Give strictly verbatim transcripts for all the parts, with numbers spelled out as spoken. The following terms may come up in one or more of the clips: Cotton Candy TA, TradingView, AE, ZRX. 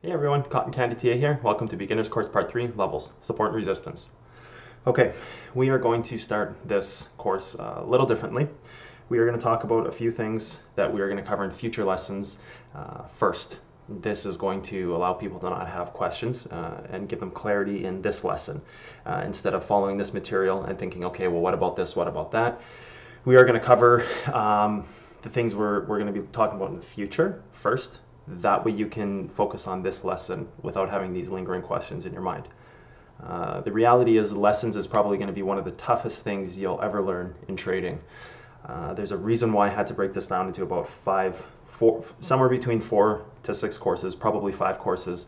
Hey everyone, Cotton Candy T A here. Welcome to Beginner's Course Part three, Levels, Support and Resistance. Okay, we are going to start this course a little differently. We are going to talk about a few things that we are going to cover in future lessons uh, first. This is going to allow people to not have questions uh, and give them clarity in this lesson uh, instead of following this material and thinking, okay, well, what about this? What about that? We are going to cover um, the things we're, we're going to be talking about in the future first. That way you can focus on this lesson without having these lingering questions in your mind. Uh, the reality is lessons is probably going to be one of the toughest things you'll ever learn in trading. Uh, there's a reason why I had to break this down into about five, four, somewhere between four to six courses, probably five courses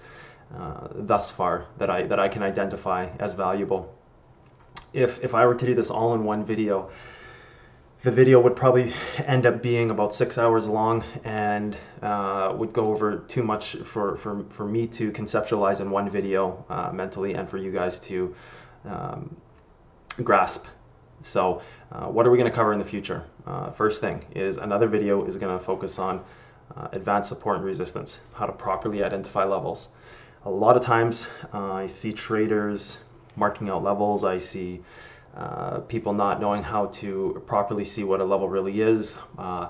uh, thus far that I, that I can identify as valuable. If, if I were to do this all in one video, the video would probably end up being about six hours long and uh, would go over too much for, for, for me to conceptualize in one video uh, mentally and for you guys to um, grasp. So uh, what are we going to cover in the future? Uh, first thing is another video is going to focus on uh, advanced support and resistance, how to properly identify levels. A lot of times uh, I see traders marking out levels. I see Uh, people not knowing how to properly see what a level really is. Uh,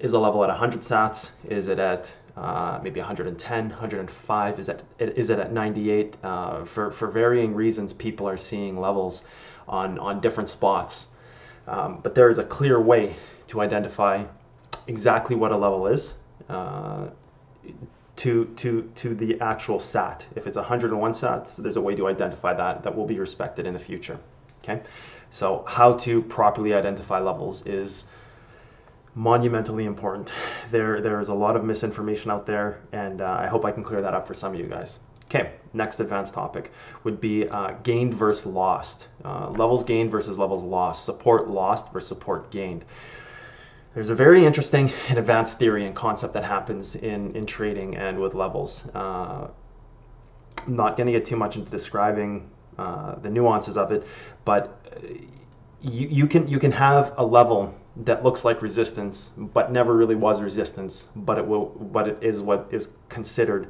is a level at one hundred sats? Is it at uh, maybe one hundred ten, one hundred five? Is it, is it at ninety-eight? Uh, for, for varying reasons, people are seeing levels on, on different spots. Um, but there is a clear way to identify exactly what a level is uh, to, to, to the actual sat. If it's one hundred one sats, there's a way to identify that that will be respected in the future. Okay, so how to properly identify levels is monumentally important. There, there is a lot of misinformation out there, and uh, I hope I can clear that up for some of you guys. Okay, next advanced topic would be uh, gained versus lost. Uh, levels gained versus levels lost. Support lost versus support gained. There's a very interesting and advanced theory and concept that happens in, in trading and with levels. Uh, I'm not going to get too much into describing Uh, the nuances of it, but you, you can you can have a level that looks like resistance but never really was resistance, but it will but it is what is considered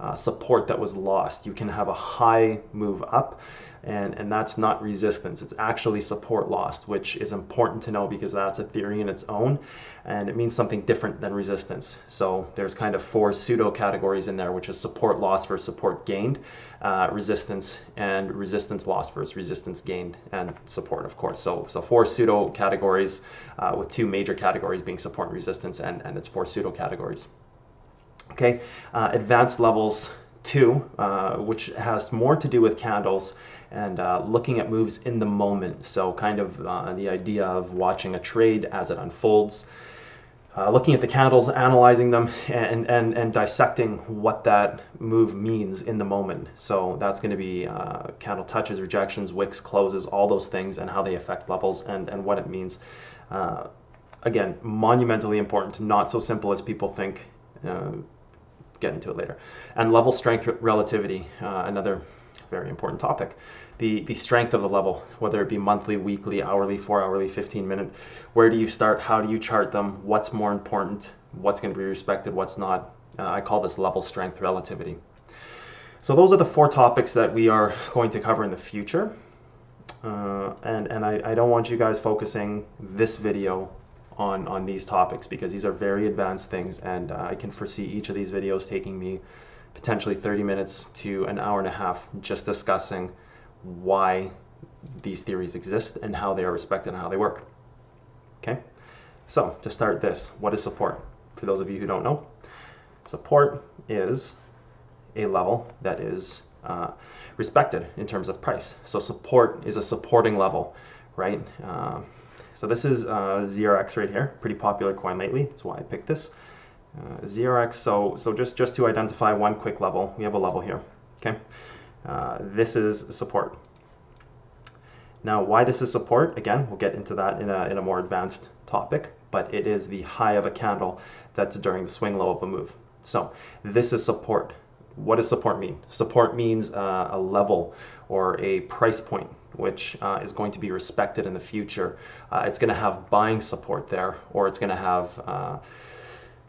uh, support that was lost. You can have a high move up and and that's not resistance, it's actually support lost, which is important to know because that's a theory in its own and it means something different than resistance. So there's kind of four pseudo categories in there, which is support lost versus support gained, uh, resistance, and resistance lost versus resistance gained, and support, of course. So so four pseudo categories uh, with two major categories being support and resistance, and and it's four pseudo categories. Okay, uh, advanced levels two, uh, which has more to do with candles and uh, looking at moves in the moment. So kind of uh, the idea of watching a trade as it unfolds, uh, looking at the candles, analyzing them, and, and, and dissecting what that move means in the moment. So that's going to be uh, candle touches, rejections, wicks, closes, all those things, and how they affect levels and, and what it means. Uh, again, monumentally important, not so simple as people think. Uh, get into it later. And level strength relativity, uh, another very important topic. The, the strength of the level, whether it be monthly, weekly, hourly, four hourly, fifteen minute, where do you start? How do you chart them? What's more important? What's going to be respected? What's not? Uh, I call this level strength relativity. So those are the four topics that we are going to cover in the future. Uh, and and I, I don't want you guys focusing this video On, on these topics because these are very advanced things, and uh, I can foresee each of these videos taking me potentially thirty minutes to an hour and a half just discussing why these theories exist and how they are respected and how they work. Okay, so to start this, what is support? For those of you who don't know, support is a level that is uh, respected in terms of price. So support is a supporting level, right? Uh, So this is uh, Z R X right here, pretty popular coin lately. That's why I picked this. Uh, Z R X, so, so just, just to identify one quick level, we have a level here, okay? Uh, this is support. Now, why this is support, again, we'll get into that in a, in a more advanced topic, but it is the high of a candle that's during the swing low of a move. So this is support. What does support mean? Support means uh, a level or a price point which uh, is going to be respected in the future. Uh, it's going to have buying support there, or it's going to have uh,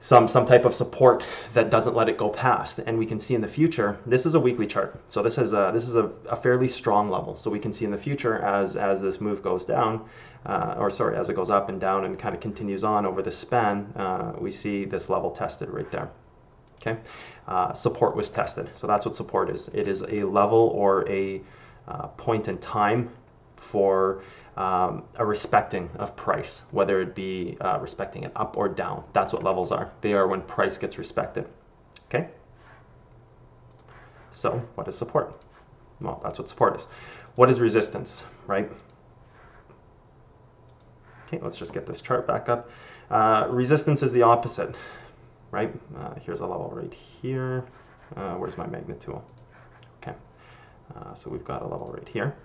some some type of support that doesn't let it go past. And we can see in the future, this is a weekly chart, so this is a, this is a, a fairly strong level. So we can see in the future, as as this move goes down, uh, or sorry, as it goes up and down and kind of continues on over the span, uh, we see this level tested right there. Okay, uh, support was tested. So that's what support is. It is a level or a uh, point in time for um, a respecting of price, whether it be uh, respecting it up or down. That's what levels are. They are when price gets respected. Okay. So what is support? Well, that's what support is. What is resistance, right? Okay, let's just get this chart back up. Uh, resistance is the opposite. Right, uh, here's a level right here. Uh, where's my magnet tool? Okay, uh, so we've got a level right here.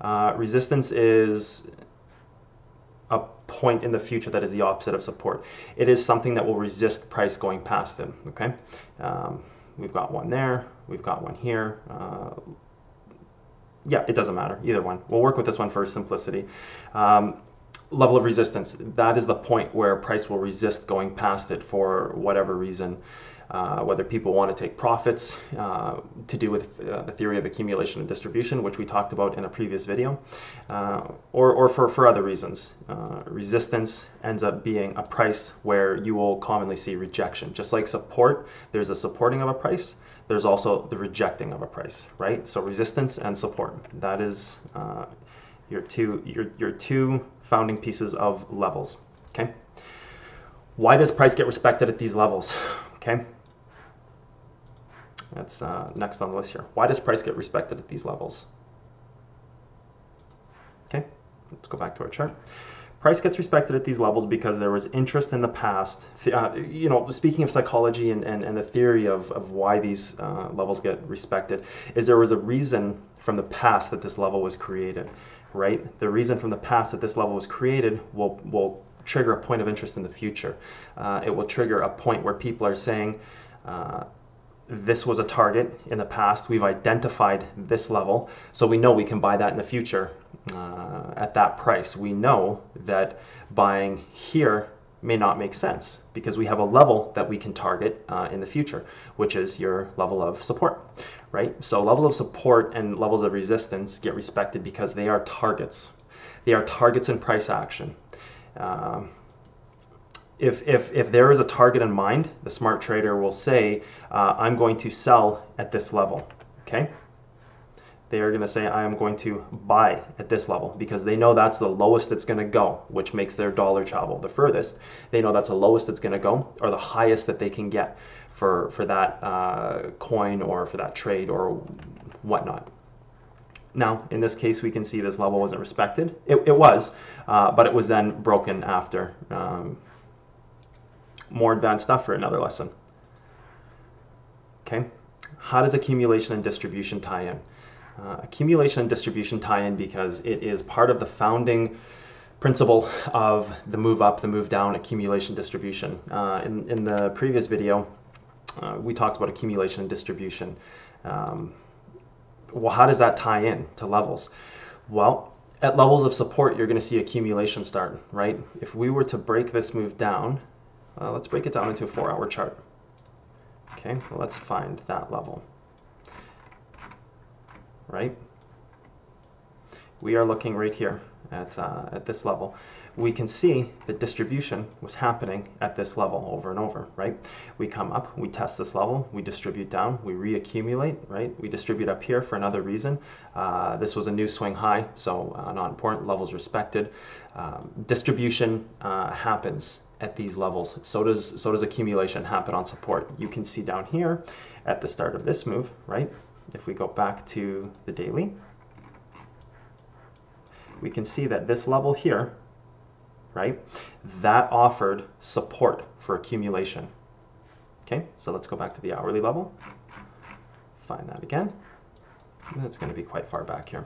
Uh, resistance is a point in the future that is the opposite of support. It is something that will resist price going past it. Okay, um, we've got one there, we've got one here. Uh, yeah, it doesn't matter, either one. We'll work with this one for simplicity. Um, Level of resistance, that is the point where price will resist going past it for whatever reason, uh, whether people want to take profits, uh, to do with uh, the theory of accumulation and distribution, which we talked about in a previous video, uh, or, or for, for other reasons. Uh, resistance ends up being a price where you will commonly see rejection. Just like support, there's a supporting of a price, there's also the rejecting of a price, right? So resistance and support, that is uh, your two, your, your two founding pieces of levels. Okay, why does price get respected at these levels? Okay, that's uh, next on the list here. Why does price get respected at these levels? Okay, let's go back to our chart. Price gets respected at these levels because there was interest in the past. Uh, you know, speaking of psychology and, and, and the theory of, of why these uh, levels get respected, is there was a reason from the past that this level was created. Right, the reason from the past that this level was created will will trigger a point of interest in the future. Uh, it will trigger a point where people are saying, uh, this was a target in the past, we've identified this level, so we know we can buy that in the future uh, at that price. We know that buying here may not make sense because we have a level that we can target uh, in the future, which is your level of support, right? So level of support and levels of resistance get respected because they are targets. They are targets in price action. Um, if, if, if there is a target in mind, the smart trader will say, uh, I'm going to sell at this level, okay? They are going to say, I am going to buy at this level, because they know that's the lowest it's going to go, which makes their dollar travel the furthest. They know that's the lowest it's going to go, or the highest that they can get for, for that uh, coin or for that trade or whatnot. Now, in this case, we can see this level wasn't respected. It, it was, uh, but it was then broken after. Um, more advanced stuff for another lesson. Okay, how does accumulation and distribution tie in? Uh, accumulation and distribution tie in because it is part of the founding principle of the move up, the move down, accumulation, distribution. Uh, in, in the previous video, uh, we talked about accumulation and distribution. Um, well, how does that tie in to levels? Well, at levels of support, you're going to see accumulation start, right? If we were to break this move down, uh, let's break it down into a four-hour chart. Okay, well, let's find that level. Right, we are looking right here at, uh, at this level. We can see that distribution was happening at this level over and over, right? We come up, we test this level, we distribute down, we reaccumulate, right? We distribute up here for another reason. Uh, this was a new swing high, so uh, not important, levels respected. Um, distribution uh, happens at these levels. So does, so does accumulation happen on support. You can see down here at the start of this move, right? If we go back to the daily, we can see that this level here, right, that offered support for accumulation. Okay, so let's go back to the hourly level, find that again. That's going to be quite far back here.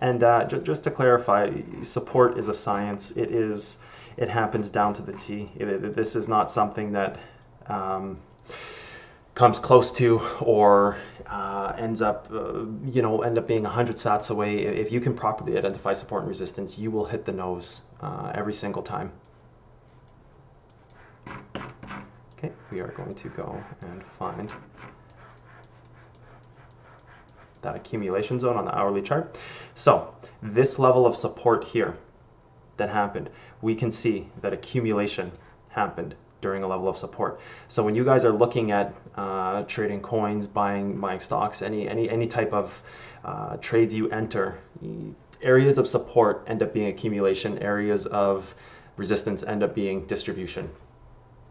And uh, j just to clarify, support is a science. It is, it happens down to the T. It, it, this is not something that um, comes close to or uh, ends up, uh, you know, end up being one hundred sats away. If you can properly identify support and resistance, you will hit the nose uh, every single time. Okay, we are going to go and find that accumulation zone on the hourly chart. So this level of support here that happened, we can see that accumulation happened during a level of support. So when you guys are looking at uh, trading coins, buying buying stocks, any any any type of uh, trades you enter, areas of support end up being accumulation, areas of resistance end up being distribution.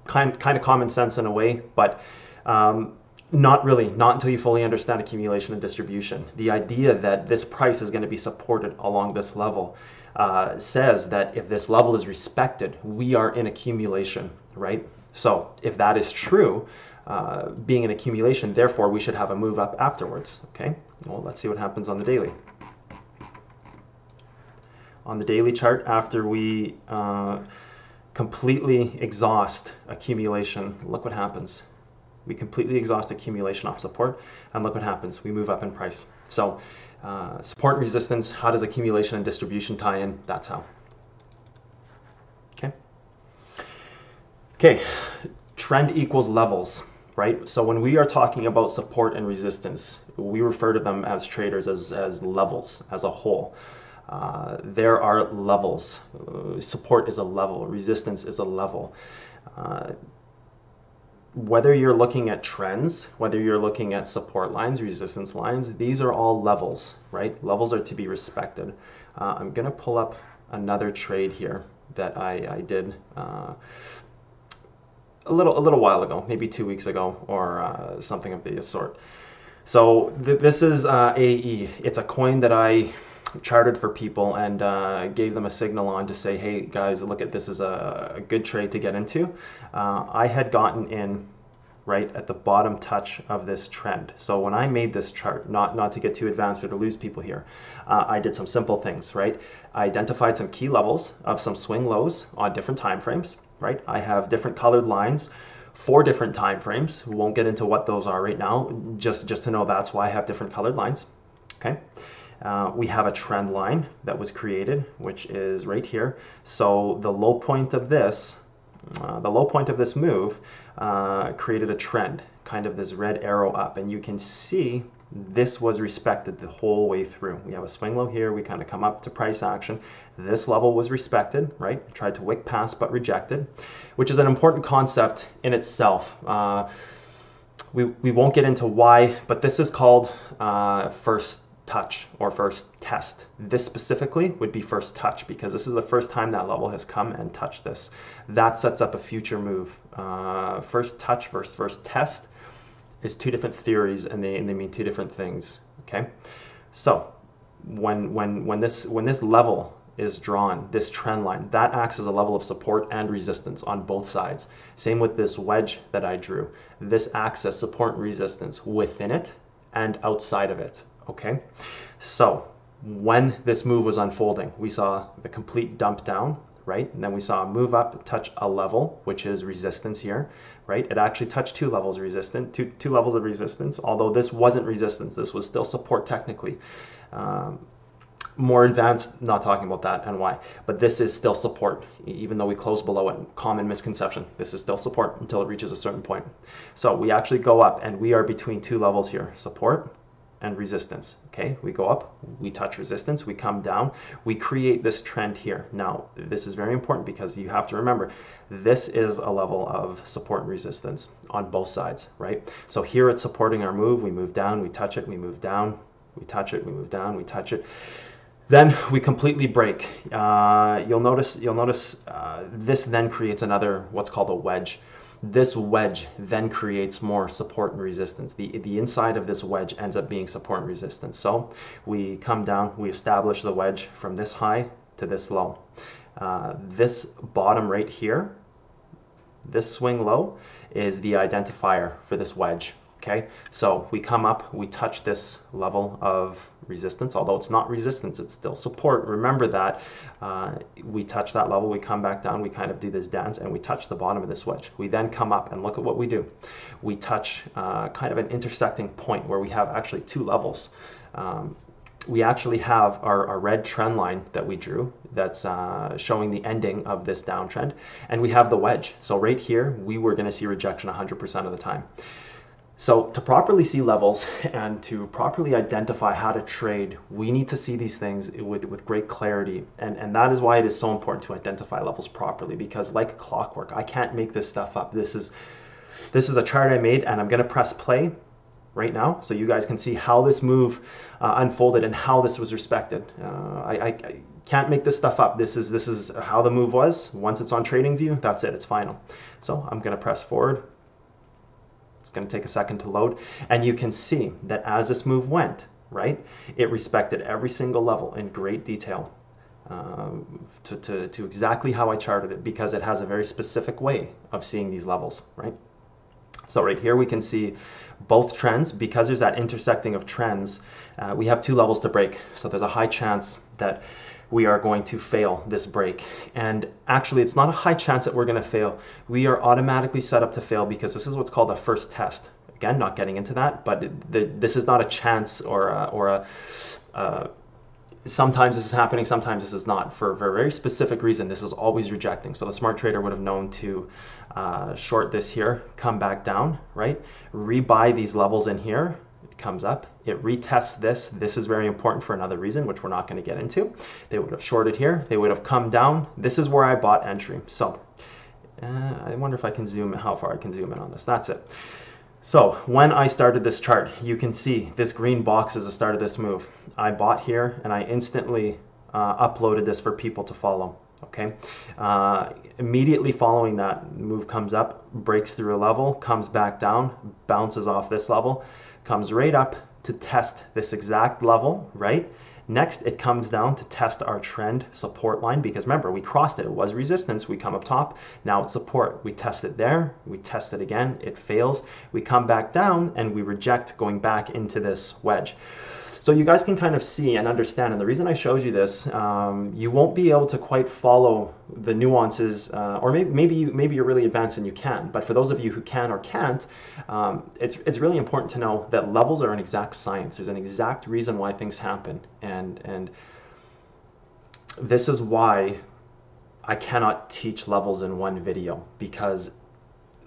Kind kind of common sense in a way, but um, not really, not until you fully understand accumulation and distribution. The idea that this price is going to be supported along this level uh, says that if this level is respected, we are in accumulation, right? So if that is true, uh, being in accumulation, therefore we should have a move up afterwards, okay? Well, let's see what happens on the daily. On the daily chart, after we uh, completely exhaust accumulation, look what happens. We completely exhaust accumulation off support, and look what happens. We move up in price. So uh, support and resistance, how does accumulation and distribution tie in? That's how. Okay. Okay, trend equals levels, right? So when we are talking about support and resistance, we refer to them as traders as, as levels as a whole. Uh, there are levels. Uh, support is a level. Resistance is a level. Uh, Whether you're looking at trends, whether you're looking at support lines, resistance lines, these are all levels, right? Levels are to be respected. Uh, I'm going to pull up another trade here that I, I did uh, a little a little while ago, maybe two weeks ago or uh, something of the sort. So th this is uh, A E. It's a coin that I charted for people and uh, gave them a signal on to say, hey guys, look at this is a, a good trade to get into. Uh, I had gotten in right at the bottom touch of this trend. So when I made this chart, not, not to get too advanced or to lose people here, uh, I did some simple things, right? I identified some key levels of some swing lows on different time frames, right? I have different colored lines for different time frames. We won't get into what those are right now, just, just to know that's why I have different colored lines, okay? Uh, we have a trend line that was created, which is right here. So the low point of this, uh, the low point of this move uh, created a trend, kind of this red arrow up. And you can see this was respected the whole way through. We have a swing low here. We kind of come up to price action. This level was respected, right? I tried to wick past but rejected, which is an important concept in itself. Uh, we, we won't get into why, but this is called uh, first touch or first test. This specifically would be first touch because this is the first time that level has come and touched this. That sets up a future move. Uh, first touch versus first test is two different theories, and they and they mean two different things. Okay, so when when when this when this level is drawn, this trend line that acts as a level of support and resistance on both sides. Same with this wedge that I drew. This acts as support and resistance within it and outside of it. Okay, so when this move was unfolding, we saw the complete dump down, right? And then we saw a move up, touch a level, which is resistance here, right? It actually touched two levels of resistance, two, two levels of resistance, although this wasn't resistance. This was still support technically. Um, more advanced, not talking about that and why, but this is still support. Even though we close below it, common misconception, this is still support until it reaches a certain point. So we actually go up and we are between two levels here, support and resistance. Okay, we go up, we touch resistance, we come down, we create this trend here. Now this is very important because you have to remember this is a level of support and resistance on both sides, right? So here it's supporting our move, we move down, we touch it, we move down, we touch it, we move down, we touch it, then we completely break. Uh, you'll notice you'll notice uh, this then creates another what's called a wedge. This wedge then creates more support and resistance. The, the inside of this wedge ends up being support and resistance. So we come down, we establish the wedge from this high to this low. Uh, this bottom right here, this swing low, is the identifier for this wedge. Okay, so we come up, we touch this level of resistance, although it's not resistance, it's still support. Remember that uh, we touch that level, we come back down, we kind of do this dance, and we touch the bottom of this wedge. We then come up and look at what we do. We touch uh, kind of an intersecting point where we have actually two levels. Um, we actually have our, our red trend line that we drew that's uh, showing the ending of this downtrend, and we have the wedge. So right here, we were gonna see rejection one hundred percent of the time. So to properly see levels and to properly identify how to trade, we need to see these things with, with great clarity. And, and that is why it is so important to identify levels properly, because like clockwork, I can't make this stuff up. This is, this is a chart I made, and I'm gonna press play right now so you guys can see how this move uh, unfolded and how this was respected. Uh, I, I, I can't make this stuff up. This is, this is how the move was. Once it's on TradingView, that's it, it's final. So I'm gonna press forward. It's going to take a second to load, and you can see that as this move went, right, it respected every single level in great detail um, to, to, to exactly how I charted it, because it has a very specific way of seeing these levels, right? So right here we can see both trends. Because there's that intersecting of trends, uh, we have two levels to break, so there's a high chance that we are going to fail this break. And actually, it's not a high chance that we're going to fail. We are automatically set up to fail because this is what's called a first test. Again, not getting into that, but the, this is not a chance or a, or a uh, sometimes this is happening, sometimes this is not. For, for a very specific reason, this is always rejecting. So the smart trader would have known to uh, short this here, come back down, right? Rebuy these levels in here. Comes up, it retests this. This is very important for another reason, which we're not going to get into. They would have shorted here. They would have come down. This is where I bought entry. So uh, I wonder if I can zoom, how far I can zoom in on this. That's it. So when I started this chart, you can see this green box is the start of this move. I bought here and I instantly uh, uploaded this for people to follow. Okay, uh, immediately following that, move comes up, breaks through a level, comes back down, bounces off this level, comes right up to test this exact level, right? Next, it comes down to test our trend support line, because remember, we crossed it. It was resistance. We come up top. Now it's support. We test it there. We test it again. It fails. We come back down and we reject going back into this wedge. So you guys can kind of see and understand, and the reason I showed you this, um, you won't be able to quite follow the nuances, uh, or maybe maybe, you, maybe you're really advanced and you can, but for those of you who can or can't, um, it's, it's really important to know that levels are an exact science. There's an exact reason why things happen, and, and this is why I cannot teach levels in one video, because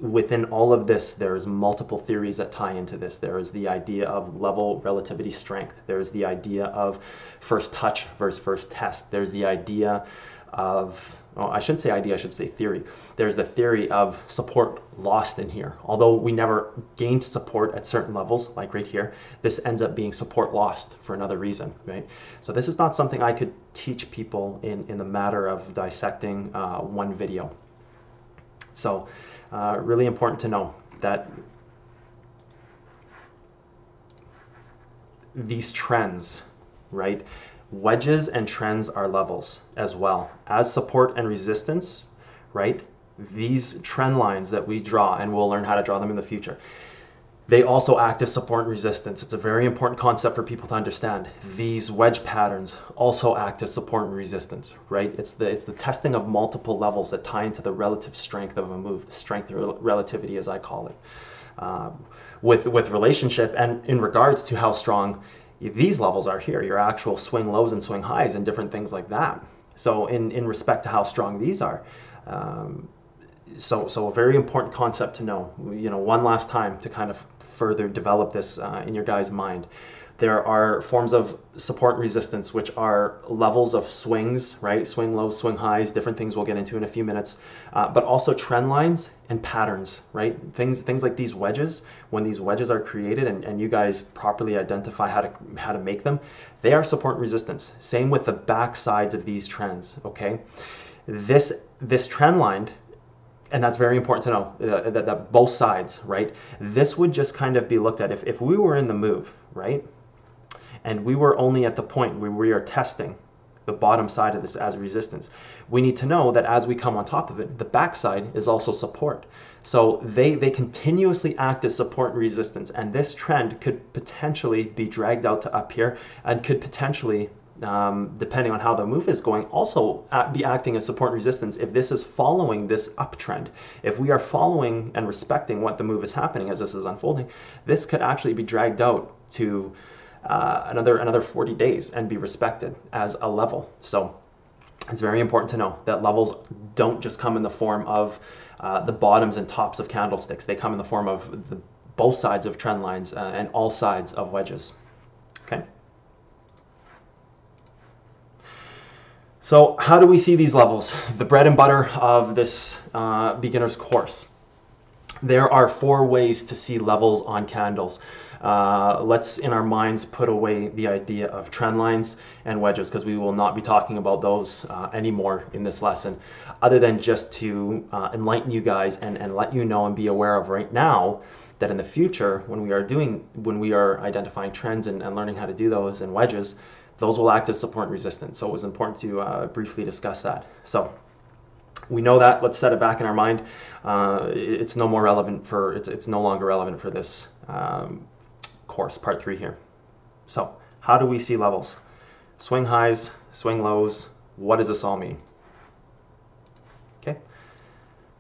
within all of this, there's multiple theories that tie into this. There is the idea of level relativity strength. There is the idea of first touch versus first test. There's the idea of, well, I shouldn't say idea, I should say theory. There's the theory of support lost in here. Although we never gained support at certain levels, like right here, this ends up being support lost for another reason, right? So this is not something I could teach people in, in the matter of dissecting uh, one video. So uh, really important to know that these trends, right? Wedges and trends are levels as well as support and resistance, right? These trend lines that we draw, and we'll learn how to draw them in the future, they also act as support and resistance. It's a very important concept for people to understand. These wedge patterns also act as support and resistance, right? It's the, it's the testing of multiple levels that tie into the relative strength of a move, the strength of relativity, as I call it, um, with, with relationship and in regards to how strong these levels are here, your actual swing lows and swing highs and different things like that. So in, in respect to how strong these are, um, so, so a very important concept to know, you know, one last time to kind of further develop this uh, in your guys' mind. There are forms of support and resistance, which are levels of swings, right? Swing lows, swing highs, different things we'll get into in a few minutes, uh, but also trend lines and patterns, right? Things, things like these wedges, when these wedges are created and, and you guys properly identify how to, how to make them, they are support and resistance. Same with the back sides of these trends, okay? This, this trend line, and that's very important to know, uh, that, that both sides, right? This would just kind of be looked at if, if we were in the move, right? And we were only at the point where we are testing the bottom side of this as resistance. We need to know that as we come on top of it, the backside is also support. So they, they continuously act as support and resistance. And this trend could potentially be dragged out to up here and could potentially, Um, depending on how the move is going, also at, be acting as support and resistance if this is following this uptrend. If we are following and respecting what the move is happening as this is unfolding, this could actually be dragged out to uh, another another forty days and be respected as a level. So it's very important to know that levels don't just come in the form of uh, the bottoms and tops of candlesticks. They come in the form of the, both sides of trend lines uh, and all sides of wedges. Okay. So how do we see these levels? The bread and butter of this uh, beginner's course. There are four ways to see levels on candles. Uh, let's in our minds put away the idea of trend lines and wedges, because we will not be talking about those uh, anymore in this lesson, other than just to uh, enlighten you guys and, and let you know and be aware of right now that in the future, when we are doing, when we are identifying trends and, and learning how to do those and wedges, those will act as support and resistance. So it was important to uh, briefly discuss that. So we know that. Let's set it back in our mind. Uh, it's no more relevant for, it's, it's no longer relevant for this um, course, part three here. So how do we see levels? Swing highs, swing lows. What does this all mean? Okay,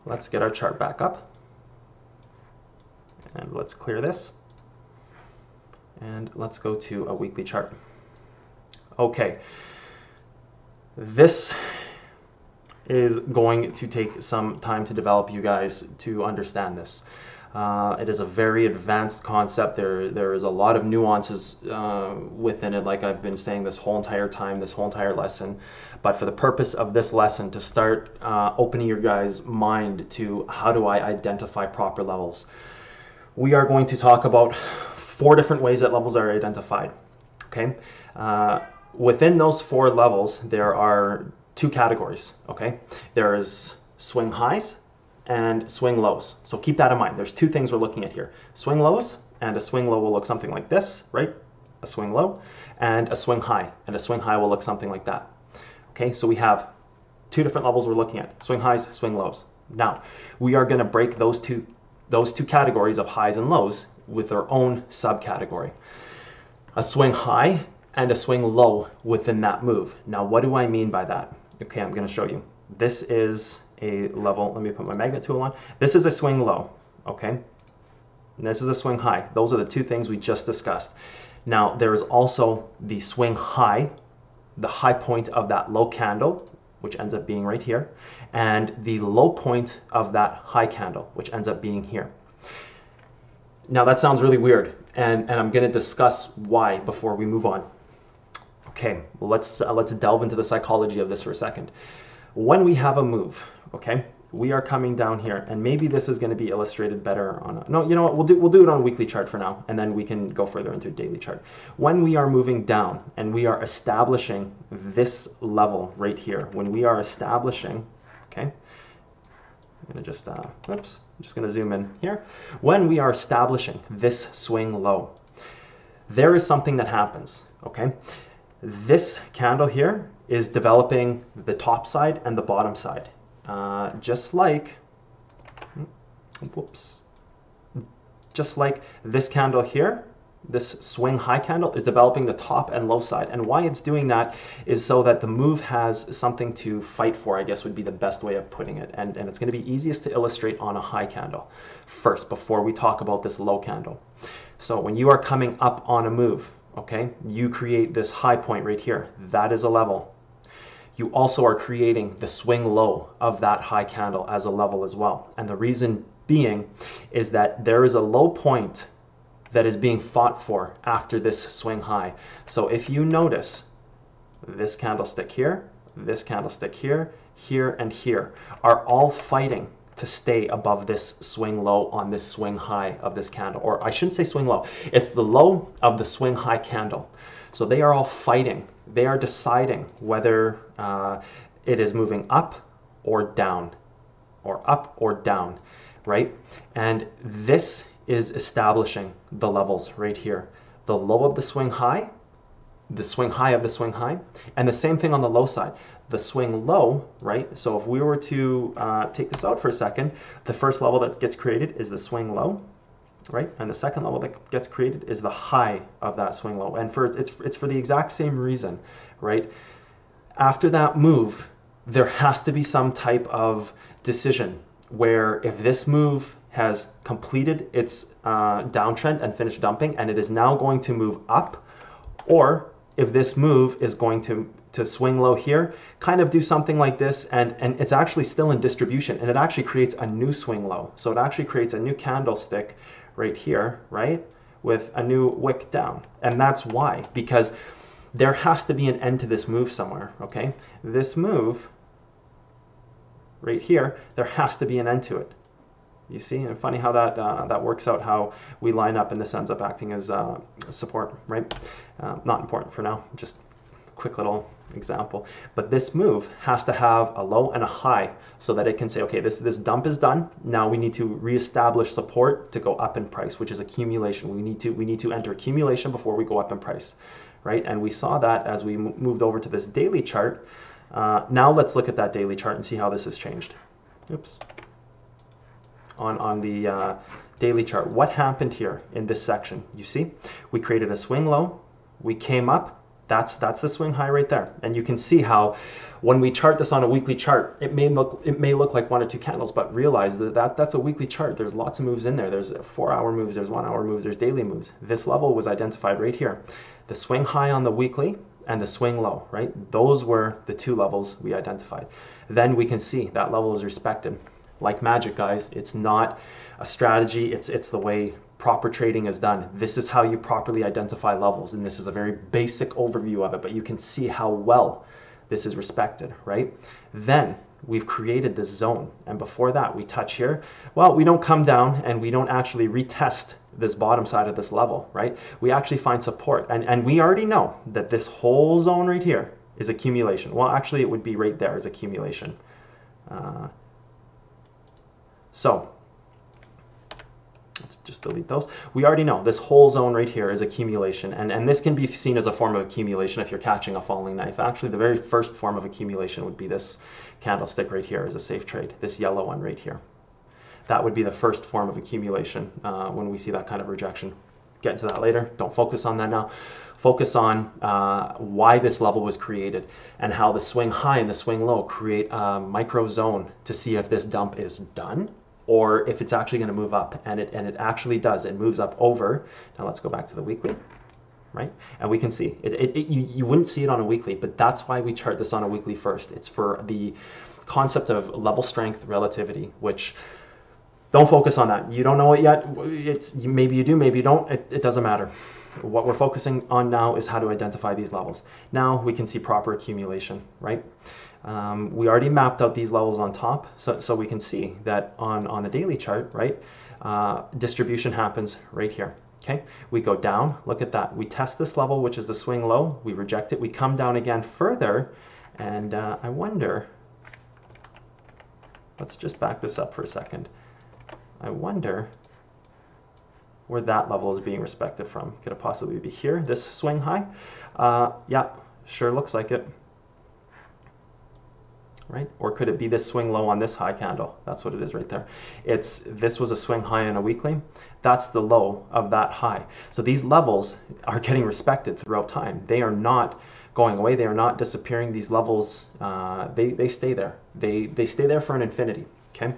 let's get our chart back up. And let's clear this. And let's go to a weekly chart. Okay, this is going to take some time to develop, you guys, to understand this. Uh, it is a very advanced concept. There, there is a lot of nuances uh, within it, like I've been saying this whole entire time, this whole entire lesson. But for the purpose of this lesson, to start uh, opening your guys' mind to how do I identify proper levels, we are going to talk about four different ways that levels are identified. Okay. Uh, Within those four levels, there are two categories, okay? There is swing highs and swing lows. So keep that in mind. There's two things we're looking at here. Swing lows, and a swing low will look something like this, right? A swing low, and a swing high, and a swing high will look something like that. Okay, so we have two different levels we're looking at, swing highs, swing lows. Now, we are gonna break those two, those two categories of highs and lows with their own subcategory. A swing high and a swing low within that move. Now, what do I mean by that? Okay, I'm gonna show you. This is a level, let me put my magnet tool on. This is a swing low, okay? And this is a swing high. Those are the two things we just discussed. Now, there is also the swing high, the high point of that low candle, which ends up being right here, and the low point of that high candle, which ends up being here. Now, that sounds really weird, and, and I'm gonna discuss why before we move on. Okay, let's, uh, let's delve into the psychology of this for a second. When we have a move, okay, we are coming down here, and maybe this is going to be illustrated better on a, no, you know what, we'll do, we'll do it on a weekly chart for now, and then we can go further into a daily chart. When we are moving down and we are establishing this level right here, when we are establishing, okay, I'm going to just, uh, oops, I'm just going to zoom in here. When we are establishing this swing low, there is something that happens, okay? This candle here is developing the top side and the bottom side, uh, just like, whoops, just like this candle here, this swing high candle is developing the top and low side. And why it's doing that is so that the move has something to fight for, I guess would be the best way of putting it. And, and it's going to be easiest to illustrate on a high candle first before we talk about this low candle. So when you are coming up on a move, okay, you create this high point right here. That is a level. You also are creating the swing low of that high candle as a level as well. And the reason being is that there is a low point that is being fought for after this swing high. So if you notice, this candlestick here, this candlestick here, here, and here are all fighting to stay above this swing low on this swing high of this candle, or I shouldn't say swing low, it's the low of the swing high candle. So they are all fighting, they are deciding whether uh, it is moving up or down, or up or down, right? And this is establishing the levels right here, the low of the swing high, the swing high of the swing high, and the same thing on the low side, the swing low, right? So if we were to uh, take this out for a second, the first level that gets created is the swing low, right? And the second level that gets created is the high of that swing low. And for it's, it's for the exact same reason, right? After that move, there has to be some type of decision where if this move has completed its uh, downtrend and finished dumping, and it is now going to move up, Or if this move is going to to swing low here, kind of do something like this, and, and it's actually still in distribution, and it actually creates a new swing low. So it actually creates a new candlestick right here, right, with a new wick down. And that's why, because there has to be an end to this move somewhere, okay? This move right here, there has to be an end to it. You see, and funny how that uh, that works out, how we line up and this ends up acting as uh, support, right? Uh, not important for now, just quick little example. But this move has to have a low and a high so that it can say, okay, this this dump is done. Now we need to reestablish support to go up in price, which is accumulation. We need to we need to enter accumulation before we go up in price, right? And we saw that as we moved over to this daily chart. Uh, now let's look at that daily chart and see how this has changed. Oops. On on the uh, daily chart, what happened here in this section? You see, we created a swing low, we came up. That's, that's the swing high right there. And you can see how when we chart this on a weekly chart, it may look, it may look like one or two candles, but realize that, that that's a weekly chart. There's lots of moves in there. There's four hour moves, there's one hour moves, there's daily moves. This level was identified right here. The swing high on the weekly and the swing low, right? Those were the two levels we identified. Then we can see that level is respected. Like magic, guys, it's not a strategy, it's, it's the way proper trading is done. This is how you properly identify levels, and this is a very basic overview of it, but you can see how well this is respected, right? Then we've created this zone, and before that we touch here. Well, we don't come down and we don't actually retest this bottom side of this level, right? We actually find support, and, and we already know that this whole zone right here is accumulation. Well, actually it would be right there is accumulation. Uh, so let's just delete those. We already know this whole zone right here is accumulation, and, and this can be seen as a form of accumulation if you're catching a falling knife. Actually, the very first form of accumulation would be this candlestick right here as a safe trade, this yellow one right here. That would be the first form of accumulation uh, when we see that kind of rejection. Get to that later. Don't focus on that now. Focus on uh, why this level was created and how the swing high and the swing low create a micro zone to see if this dump is done, or if it's actually going to move up, and it and it actually does. It moves up over. Now let's go back to the weekly, right? And we can see it. it, it you, you wouldn't see it on a weekly, but that's why we chart this on a weekly first. It's for the concept of level strength relativity, which don't focus on that. You don't know it yet. It's maybe you do, maybe you don't. It, it doesn't matter. What we're focusing on now is how to identify these levels. Now we can see proper accumulation, right? Um, we already mapped out these levels on top, so, so we can see that on, on the daily chart, right, uh, distribution happens right here, okay? We go down, look at that. We test this level, which is the swing low. We reject it. We come down again further, and uh, I wonder, let's just back this up for a second. I wonder where that level is being respected from. Could it possibly be here, this swing high? Uh, yeah, sure looks like it. Right? Or could it be this swing low on this high candle? That's what it is right there. It's this was a swing high on a weekly. That's the low of that high. So these levels are getting respected throughout time. They are not going away. They are not disappearing. These levels, uh, they, they stay there. They, they stay there for an infinity. Okay.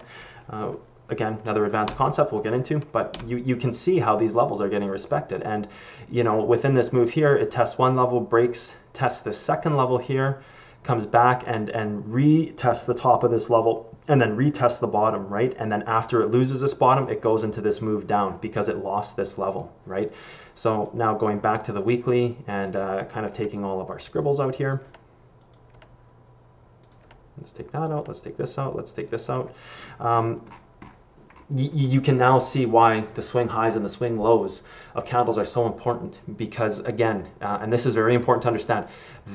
Uh, Again, another advanced concept we'll get into, but you, you can see how these levels are getting respected. And, you know, within this move here, it tests one level, breaks, tests the second level here, comes back and, and retests the top of this level, and then retests the bottom, right? And then after it loses this bottom, it goes into this move down because it lost this level, right? So now going back to the weekly and uh, kind of taking all of our scribbles out here. Let's take that out. Let's take this out. Let's take this out. Um, You can now see why the swing highs and the swing lows of candles are so important, because again, uh, and this is very important to understand,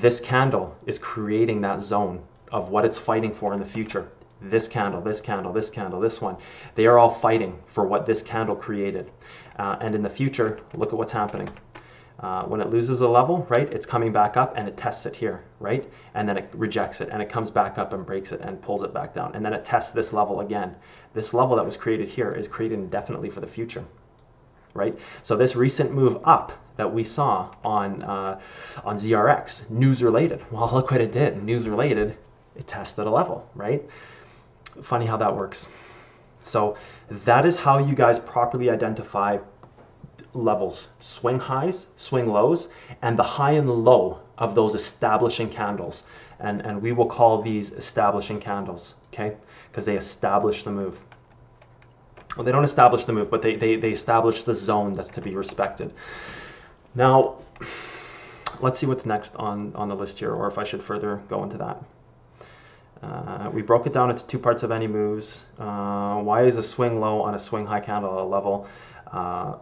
this candle is creating that zone of what it's fighting for in the future. This candle, this candle, this candle, this one, they are all fighting for what this candle created. Uh, and in the future, look at what's happening. Uh, when it loses a level, right, it's coming back up and it tests it here, right? And then it rejects it and it comes back up and breaks it and pulls it back down. And then it tests this level again. This level that was created here is created indefinitely for the future, right? So this recent move up that we saw on, uh, on Z R X, news related. Well, look what it did. News related, it tested a level, right? Funny how that works. So that is how you guys properly identify levels, swing highs, swing lows, and the high and the low of those establishing candles. And, and we will call these establishing candles, okay? Because they establish the move. Well, they don't establish the move, but they, they, they establish the zone that's to be respected. Now, let's see what's next on, on the list here, or if I should further go into that. Uh, we broke it down into two parts of any moves. Uh, why is a swing low on a swing high candle at a level? Uh,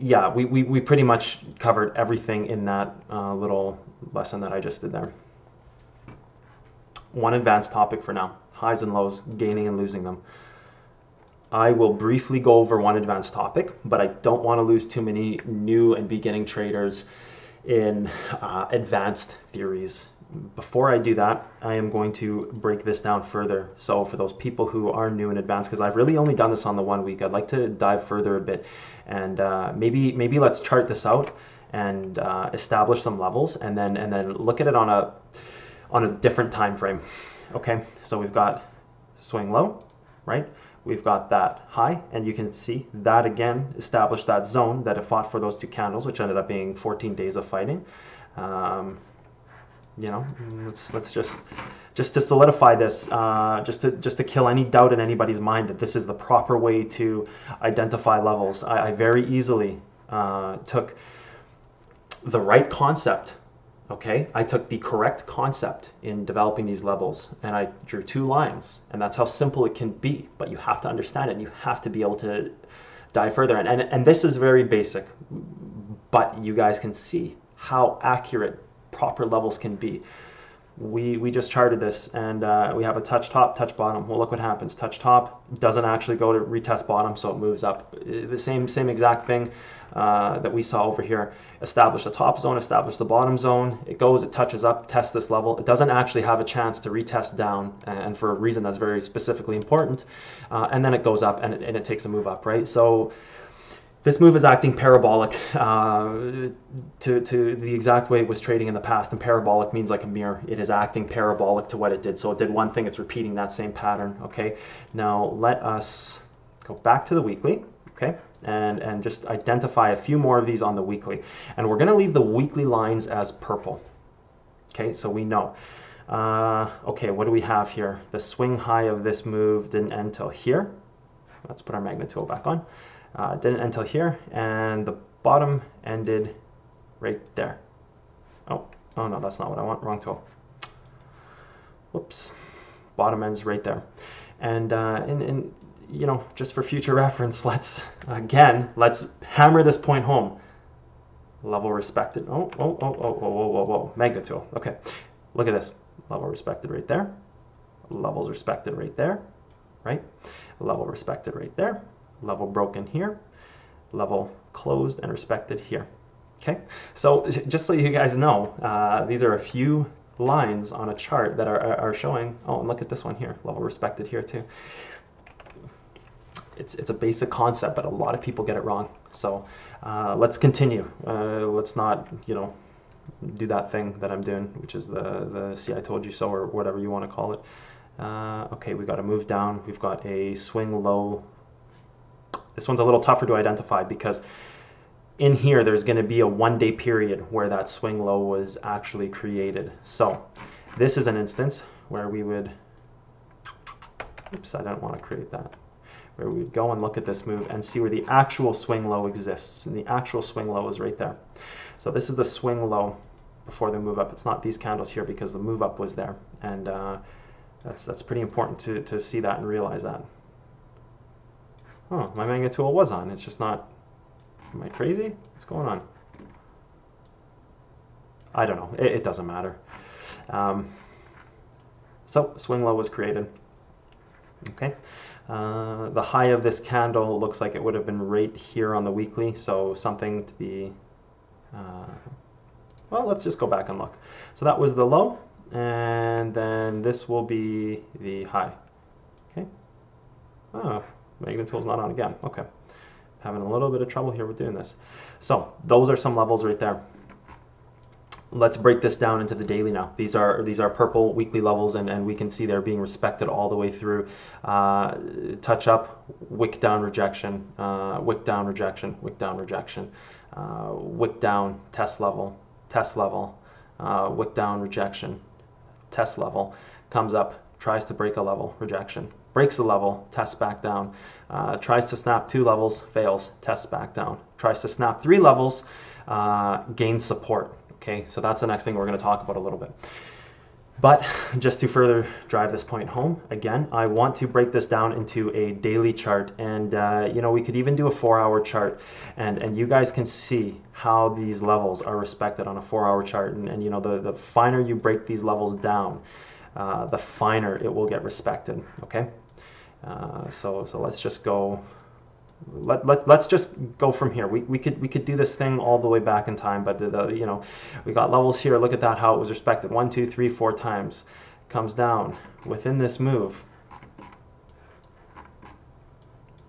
yeah, we, we, we pretty much covered everything in that uh, little lesson that I just did there. One advanced topic for now, highs and lows, gaining and losing them. I will briefly go over one advanced topic, but I don't want to lose too many new and beginning traders in uh, advanced theories. Before I do that, I am going to break this down further. So for those people who are new and advanced, because I've really only done this on the one week, I'd like to dive further a bit, and uh, maybe maybe let's chart this out and uh, establish some levels, and then and then look at it on a on a different time frame. Okay, so we've got swing low, right? We've got that high, and you can see that again established that zone that it fought for those two candles, which ended up being fourteen days of fighting. Um, you know, let's let's just just to solidify this, uh, just to just to kill any doubt in anybody's mind that this is the proper way to identify levels. I, I very easily uh, took the right concept. Okay, I took the correct concept in developing these levels, and I drew two lines, and that's how simple it can be, but you have to understand it, and you have to be able to dive further. And, and, and this is very basic, but you guys can see how accurate proper levels can be. We, we just charted this, and uh, we have a touch top, touch bottom. Well, look what happens. Touch top doesn't actually go to retest bottom, so it moves up. The same, same exact thing. Uh, that we saw over here. Establish the top zone, establish the bottom zone. It goes, it touches up, tests this level. It doesn't actually have a chance to retest down, and for a reason that's very specifically important. Uh, and then it goes up, and it, and it takes a move up, right? So this move is acting parabolic uh, to, to the exact way it was trading in the past. And parabolic means like a mirror. It is acting parabolic to what it did. So it did one thing, it's repeating that same pattern, okay? Now let us go back to the weekly, okay? And, and just identify a few more of these on the weekly. And we're going to leave the weekly lines as purple. Okay, so we know. Uh, okay, what do we have here? The swing high of this move didn't end till here. Let's put our magnet tool back on. Uh, didn't end till here, and the bottom ended right there. Oh, oh no, that's not what I want. Wrong tool. Whoops. Bottom ends right there. And uh, in... in you know, just for future reference, let's, again, let's hammer this point home. Level respected. Oh, oh, oh, oh, oh, whoa, whoa, whoa. Magnet tool. Okay. Look at this. Level respected right there. Levels respected right there. Right? Level respected right there. Level broken here. Level closed and respected here. Okay? So just so you guys know, uh, these are a few lines on a chart that are, are showing, oh, and look at this one here. Level respected here too. It's, it's a basic concept, but a lot of people get it wrong. So uh, let's continue. Uh, let's not, you know, do that thing that I'm doing, which is the, the see I told you so, or whatever you want to call it. Uh, okay, we got to move down. We've got a swing low. This one's a little tougher to identify because in here there's going to be a one-day period where that swing low was actually created. So this is an instance where we would, oops, I don't want to create that. Where we would go and look at this move and see where the actual swing low exists. And the actual swing low is right there. So this is the swing low before the move up. It's not these candles here because the move up was there. And uh, that's that's pretty important to, to see that and realize that. Oh, my magnet tool was on. It's just not... Am I crazy? What's going on? I don't know. It, it doesn't matter. Um, so swing low was created. Okay. Uh, the high of this candle looks like it would have been right here on the weekly, so something to be, uh, well, let's just go back and look. So that was the low, and then this will be the high. Okay. Oh, magnet tool's not on again. Okay. Having a little bit of trouble here with doing this. So those are some levels right there. let's break this down into the daily now. These are these are purple weekly levels, and, and we can see they're being respected all the way through. Uh, touch up, wick down rejection, uh, wick down rejection, wick down rejection, uh, wick down test level, test level, uh, wick down rejection, test level, comes up, tries to break a level, rejection, breaks the level, tests back down, uh, tries to snap two levels, fails, tests back down, tries to snap three levels, uh, gains support. Okay, so that's the next thing we're going to talk about a little bit. But just to further drive this point home, again, I want to break this down into a daily chart, and uh, you know, we could even do a four-hour chart, and and you guys can see how these levels are respected on a four-hour chart, and, and you know, the the finer you break these levels down, uh, the finer it will get respected. Okay, uh, so so let's just go. Let, let, let's just go from here. We, we could we could do this thing all the way back in time, but the, the, you know, we got levels here. Look at that, how it was respected. One, two, three, four times. Comes down within this move.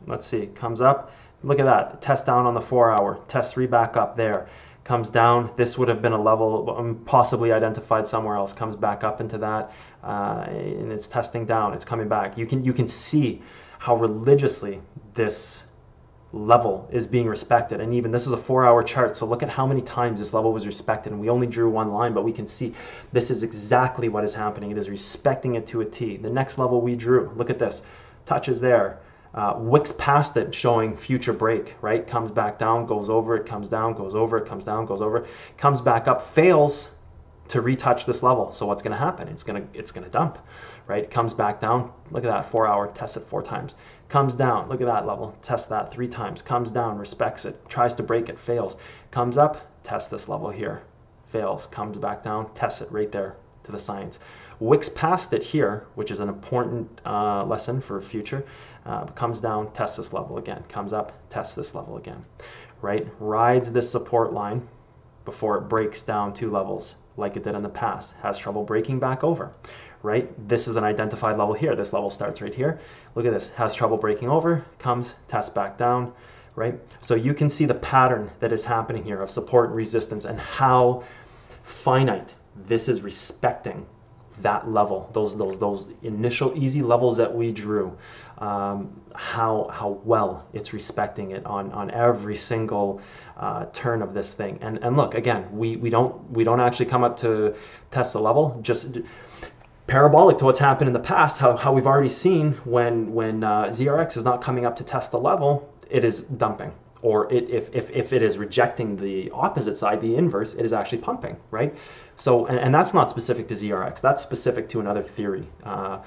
Let's see, comes up. Look at that, test down on the four hour. Test three back up there. Comes down. This would have been a level possibly identified somewhere else. Comes back up into that, uh, and it's testing down. It's coming back. You can, you can see how religiously this level is being respected, and even this is a four-hour chart, so look at how many times this level was respected, and we only drew one line, but we can see this is exactly what is happening. It is respecting it to a T. The next level we drew, look at this, touches there, uh, wicks past it, showing future break, right? Comes back down, goes over, it comes down, goes over, it comes down, goes over, comes back up, fails to retouch this level. So what's going to happen? It's going to it's going to dump, right? Comes back down. Look at that, four hour, test it four times. Comes down. Look at that level. Test that three times. Comes down, respects it, tries to break it, fails. Comes up, test this level here, fails. Comes back down, tests it right there to the science. Wicks past it here, which is an important uh, lesson for future. Uh, comes down, tests this level again. Comes up, tests this level again, right? Rides this support line before it breaks down two levels like it did in the past, has trouble breaking back over, right? This is an identified level here. This level starts right here. Look at this, has trouble breaking over, comes, tests back down, right? So you can see the pattern that is happening here of support and resistance, and how finite this is respecting that level, those those those initial easy levels that we drew, um, how how well it's respecting it on on every single uh, turn of this thing. And and look again, we we don't we don't actually come up to test the level, just parabolic to what's happened in the past, how how we've already seen when when uh, Z R X is not coming up to test the level, it is dumping. Or it, if, if, if it is rejecting the opposite side, the inverse, it is actually pumping, right? So, and, and that's not specific to Z R X. That's specific to another theory. Uh,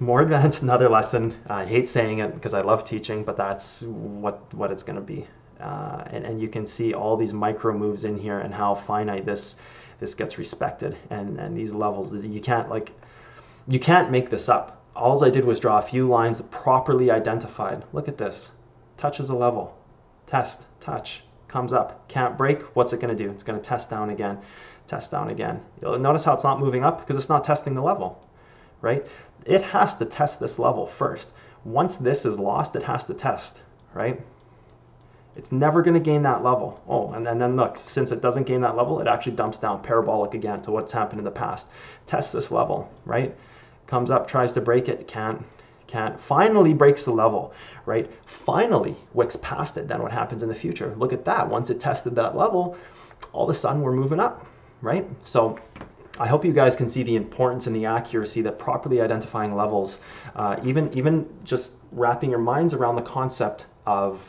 more advanced, another lesson. I hate saying it because I love teaching, but that's what, what it's going to be. Uh, and, and you can see all these micro moves in here and how finite this, this gets respected. And, and these levels, you can't, like, you can't make this up. All I did was draw a few lines properly identified. Look at this. Touches a level, test, touch, comes up, can't break. What's it going to do? It's going to test down again, test down again. You'll notice how it's not moving up because it's not testing the level, right? It has to test this level first. Once this is lost, it has to test, right? It's never going to gain that level. Oh, and, and then look, since it doesn't gain that level, it actually dumps down parabolic again to what's happened in the past. Test this level, right? Comes up, tries to break it, can't. Can't, finally breaks the level, right? Finally wicks past it. Then what happens in the future? Look at that. Once it tested that level, all of a sudden we're moving up, right? So I hope you guys can see the importance and the accuracy that properly identifying levels, uh, even, even just wrapping your minds around the concept of,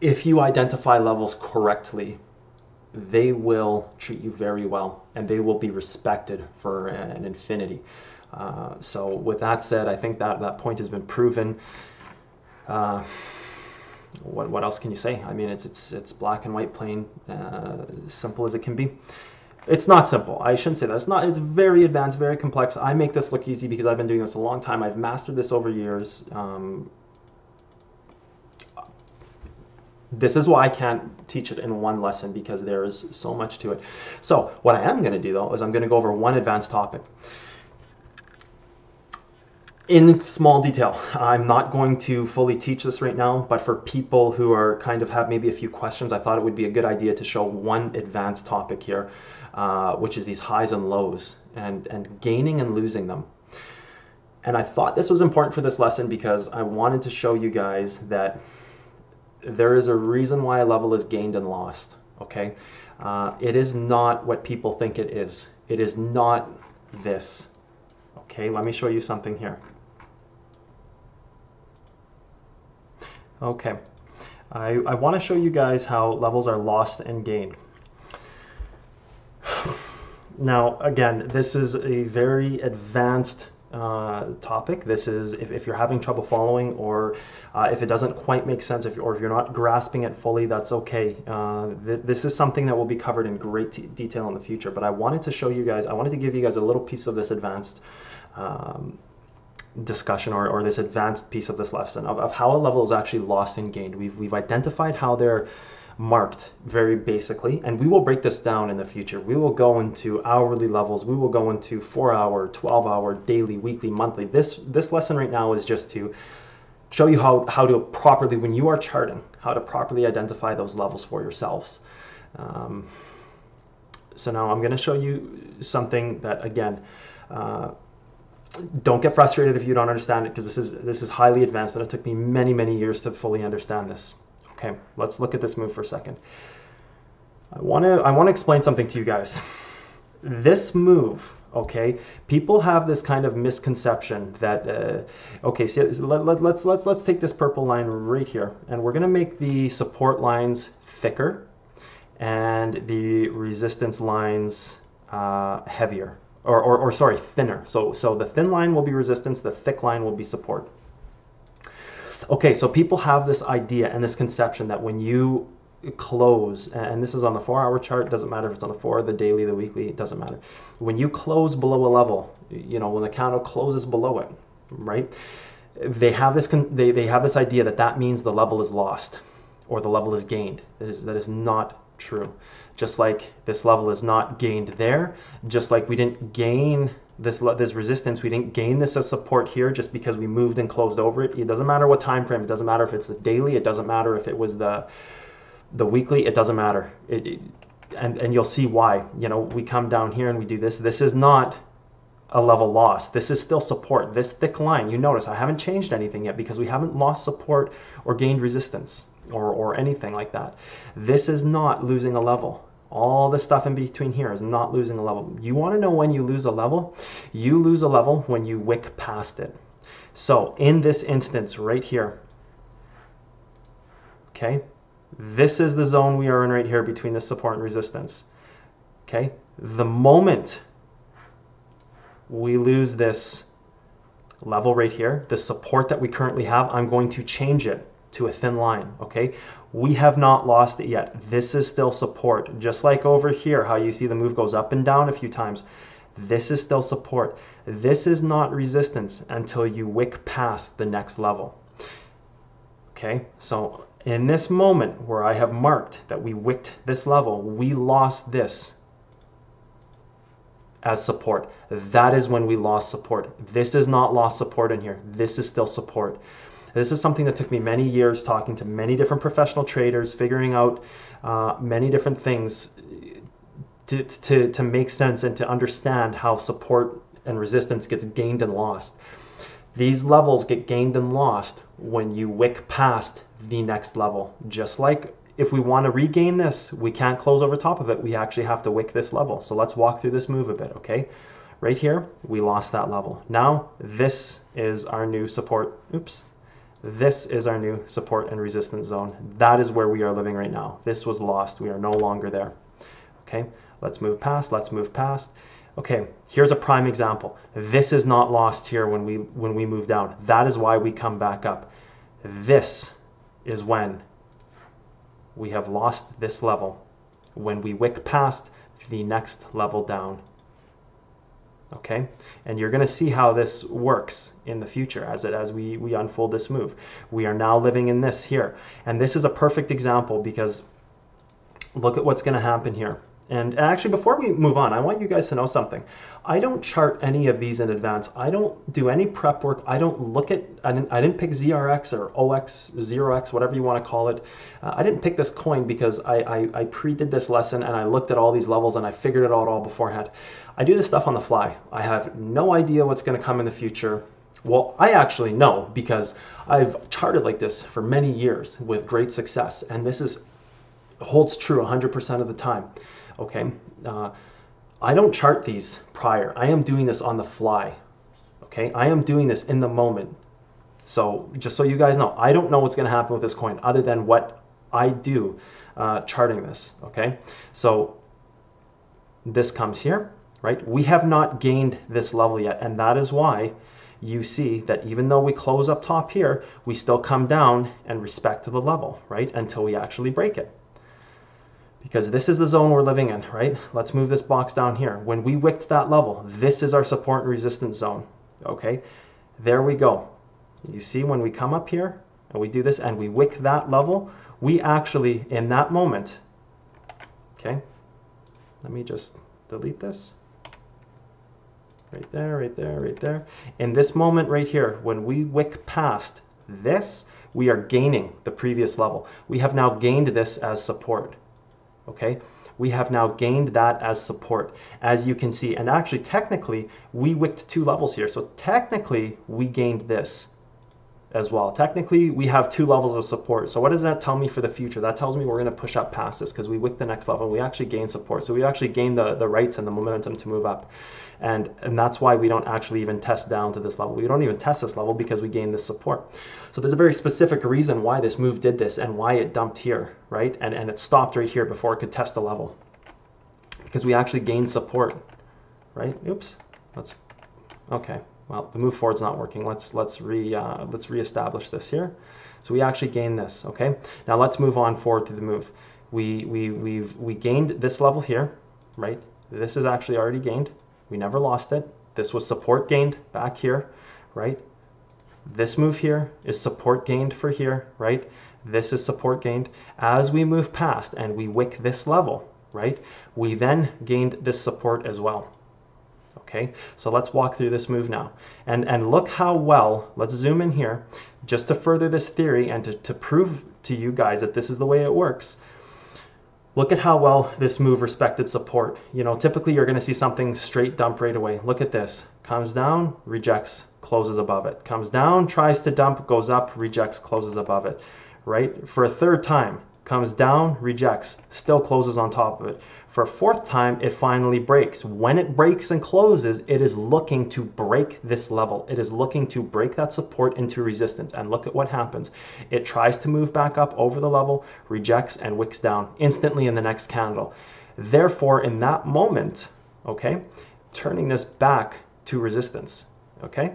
if you identify levels correctly, they will treat you very well and they will be respected for an infinity. Uh, so with that said, I think that that point has been proven. Uh, what, what else can you say? I mean, it's, it's, it's black and white, plain, uh, simple as it can be. It's not simple. I shouldn't say that. It's not, it's very advanced, very complex. I make this look easy because I've been doing this a long time. I've mastered this over years. Um, This is why I can't teach it in one lesson, because there is so much to it. So what I am going to do, though, is I'm going to go over one advanced topic. in small detail. I'm not going to fully teach this right now, but for people who are kind of have maybe a few questions, I thought it would be a good idea to show one advanced topic here, uh, which is these highs and lows and, and gaining and losing them. And I thought this was important for this lesson because I wanted to show you guys that there is a reason why a level is gained and lost, okay? Uh, it is not what people think it is. It is not this, okay? Let me show you something here. Okay, I, I want to show you guys how levels are lost and gained. Now, again, this is a very advanced uh, topic. This is, if, if you're having trouble following, or uh, if it doesn't quite make sense, if, or if you're not grasping it fully, that's okay. Uh, th this is something that will be covered in great detail in the future, but I wanted to show you guys, I wanted to give you guys a little piece of this advanced um, discussion or, or this advanced piece of this lesson of, of how a level is actually lost and gained. We've, we've identified how they're marked very basically, and we will break this down in the future. We will go into hourly levels. We will go into four hour, twelve hour, daily, weekly, monthly. This, this lesson right now is just to show you how, how to properly, when you are charting, how to properly identify those levels for yourselves. Um, so now I'm going to show you something that, again, uh, don't get frustrated if you don't understand it, because this is this is highly advanced and it took me many many years to fully understand this. Okay, let's look at this move for a second. I want to I want to explain something to you guys. This move, okay, people have this kind of misconception that uh, okay, so let, let, let's let's let's take this purple line right here, and we're gonna make the support lines thicker and the resistance lines uh, heavier. Or, or, or sorry, thinner. So, so the thin line will be resistance, the thick line will be support. Okay, so people have this idea and this conception that when you close, and this is on the four hour chart, doesn't matter if it's on the four, the daily, the weekly, it doesn't matter. When you close below a level, you know, when the candle closes below it, right? They have this, con they, they have this idea that that means the level is lost or the level is gained. That is, that is not true. Just like this level is not gained there, just like we didn't gain this this resistance, we didn't gain this as support here just because we moved and closed over it. It doesn't matter what time frame. It doesn't matter if it's the daily. It doesn't matter if it was the the weekly. It doesn't matter. It, it, and and you'll see why. You know, we come down here and we do this. This is not a level loss. This is still support. This thick line. You notice I haven't changed anything yet because we haven't lost support or gained resistance. Or, or anything like that. This is not losing a level. All the stuff in between here is not losing a level. You want to know when you lose a level? You lose a level when you wick past it. So in this instance right here, okay, this is the zone we are in right here between the support and resistance. Okay, the moment we lose this level right here, the support that we currently have, I'm going to change it to a thin line, okay? We have not lost it yet. This is still support. Just like over here, how you see the move goes up and down a few times. This is still support. This is not resistance until you wick past the next level, okay? So in this moment where I have marked that we wicked this level, we lost this as support. That is when we lost support. This is not lost support in here. This is still support. This is something that took me many years talking to many different professional traders, figuring out uh, many different things to, to, to make sense and to understand how support and resistance gets gained and lost. These levels get gained and lost when you wick past the next level. Just like if we want to regain this, we can't close over top of it. We actually have to wick this level. So let's walk through this move a bit, okay? Right here, we lost that level. Now this is our new support. Oops. This is our new support and resistance zone. That is where we are living right now. This was lost. We are no longer there. Okay, let's move past. Let's move past. Okay, here's a prime example. This is not lost here when we when we move down. That is why we come back up. This is when we have lost this level, when we wick past the next level down. Okay, and you're going to see how this works in the future as it as we we unfold this move. We are now living in this here, and this is a perfect example because look at what's going to happen here. And actually, before we move on, I want you guys to know something. I don't chart any of these in advance. I don't do any prep work. I don't look at, I didn't, I didn't pick Z R X or O X, zero X, whatever you want to call it. Uh, I didn't pick this coin because I, I, I pre-did this lesson and I looked at all these levels and I figured it out all beforehand. I do this stuff on the fly. I have no idea what's going to come in the future. Well, I actually know because I've charted like this for many years with great success. And this is holds true one hundred percent of the time. Okay, uh, I don't chart these prior. I am doing this on the fly. Okay, I am doing this in the moment. So just so you guys know, I don't know what's going to happen with this coin other than what I do uh, charting this. Okay, so this comes here, right? We have not gained this level yet, and that is why you see that even though we close up top here, we still come down and respect the level, right, until we actually break it. Because this is the zone we're living in, right? Let's move this box down here. When we wicked that level, this is our support and resistance zone, okay? There we go. You see when we come up here and we do this and we wick that level, we actually, in that moment, okay? Let me just delete this. Right there, right there, right there. In this moment right here, when we wick past this, we are gaining the previous level. We have now gained this as support. Okay, we have now gained that as support, as you can see. And actually, technically, we wicked two levels here. So technically, we gained this as well. Technically, we have two levels of support. So what does that tell me for the future? That tells me we're going to push up past this because we wicked the next level. We actually gain support. So we actually gain the, the rights and the momentum to move up. And, and that's why we don't actually even test down to this level. We don't even test this level because we gain this support. So there's a very specific reason why this move did this and why it dumped here, right? And, and it stopped right here before it could test the level because we actually gained support, right? Oops, that's okay. Well, the move forward's not working. Let's let's re uh, let's reestablish this here. So we actually gained this. Okay. Now let's move on forward to the move. We we we've we gained this level here, right? This is actually already gained. We never lost it. This was support gained back here, right? This move here is support gained for here, right? This is support gained. As we move past and we wick this level, right? We then gained this support as well. Okay, so let's walk through this move now. And, and look how well, let's zoom in here, just to further this theory and to, to prove to you guys that this is the way it works. Look at how well this move respected support. You know, typically you're going to see something straight dump right away. Look at this. Comes down, rejects, closes above it. Comes down, tries to dump, goes up, rejects, closes above it, right? For a third time, comes down, rejects, still closes on top of it. For a fourth time, it finally breaks. When it breaks and closes, it is looking to break this level. It is looking to break that support into resistance. And look at what happens. It tries to move back up over the level, rejects, and wicks down instantly in the next candle. Therefore, in that moment, okay, turning this back to resistance, okay?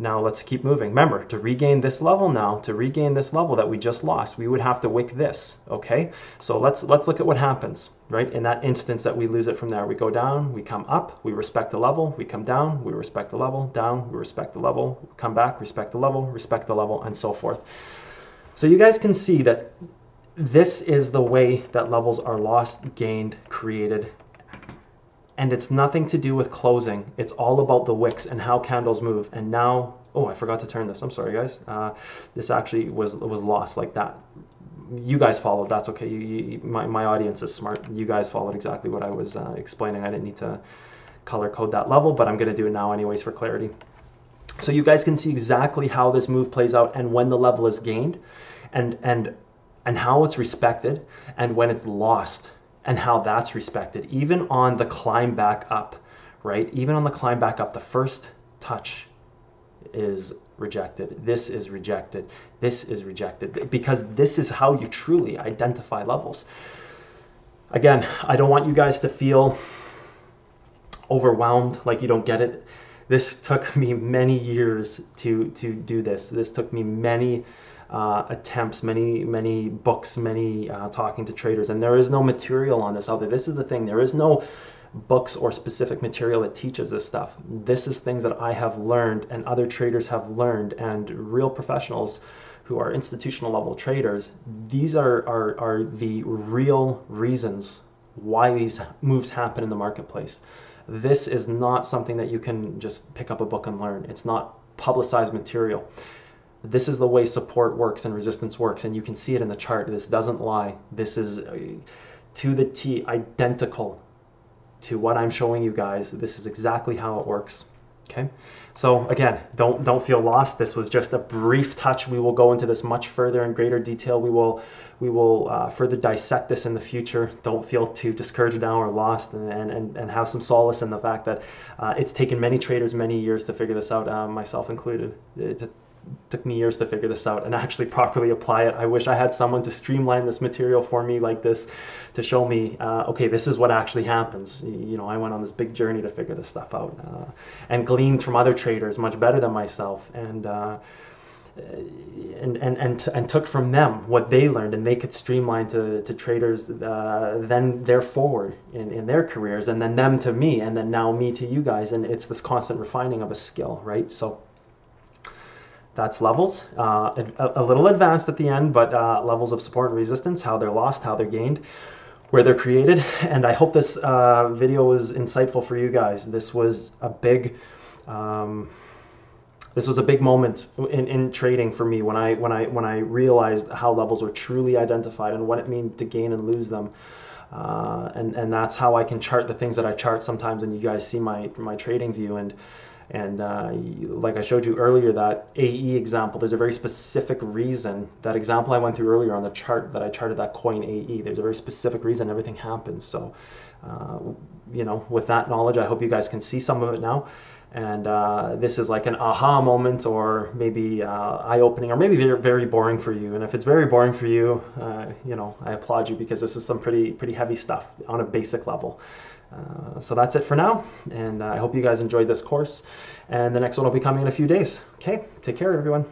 Now let's keep moving. Remember, to regain this level now, to regain this level that we just lost, we would have to wick this, okay? So let's let's look at what happens, right? In that instance that we lose it from there, we go down, we come up, we respect the level, we come down, we respect the level, down, we respect the level, come back, respect the level, respect the level, and so forth. So you guys can see that this is the way that levels are lost, gained, created, and it's nothing to do with closing. It's all about the wicks and how candles move. And now, oh, I forgot to turn this. I'm sorry, guys. Uh, this actually was was lost like that. You guys followed. That's okay. You, you, my, my audience is smart. You guys followed exactly what I was uh, explaining. I didn't need to color code that level, but I'm going to do it now anyways for clarity. So you guys can see exactly how this move plays out and when the level is gained and, and, and how it's respected and when it's lost. And how that's respected, even on the climb back up, right? Even on the climb back up, the first touch is rejected. This is rejected. This is rejected because this is how you truly identify levels. Again, I don't want you guys to feel overwhelmed, like you don't get it. This took me many years to, to do this. This took me many Uh, attempts, many, many books, many uh, talking to traders, and there is no material on this out there. This is the thing. There is no books or specific material that teaches this stuff. This is things that I have learned and other traders have learned, and real professionals who are institutional level traders. These are, are, are the real reasons why these moves happen in the marketplace. This is not something that you can just pick up a book and learn. It's not publicized material. This is the way support works and resistance works, and you can see it in the chart. This doesn't lie. This is to the T identical to what I'm showing you guys. This is exactly how it works. Okay, so again, don't don't feel lost. This was just a brief touch. We will go into this much further in greater detail. We will we will uh, further dissect this in the future. Don't feel too discouraged now or lost, and and and have some solace in the fact that uh, it's taken many traders many years to figure this out, uh, myself included. It, it took me years to figure this out and actually properly apply it. I wish I had someone to streamline this material for me like this, to show me, uh, okay, this is what actually happens. You know, I went on this big journey to figure this stuff out, uh, and gleaned from other traders much better than myself, and uh, and and and, t and took from them what they learned, and they could streamline to, to traders, uh, then they're forward in, in their careers, and then them to me, and then now me to you guys. And it's this constant refining of a skill, right? So that's levels, uh, a, a little advanced at the end, but uh, levels of support and resistance, how they're lost, how they're gained, where they're created. And I hope this uh, video was insightful for you guys. This was a big, um, this was a big moment in, in trading for me when I when I when I realized how levels were truly identified and what it means to gain and lose them. Uh, and and that's how I can chart the things that I chart sometimes, and you guys see my my trading view. And. And uh, like I showed you earlier, that A E example, there's a very specific reason. That example I went through earlier on the chart that I charted, that coin A E, there's a very specific reason everything happens. So, uh, you know, with that knowledge, I hope you guys can see some of it now. And uh, this is like an aha moment, or maybe uh, eye-opening, or maybe they're very boring for you. And if it's very boring for you, uh, you know, I applaud you, because this is some pretty, pretty heavy stuff on a basic level. Uh, so that's it for now, and uh, I hope you guys enjoyed this course, and the next one will be coming in a few days. Okay, take care everyone.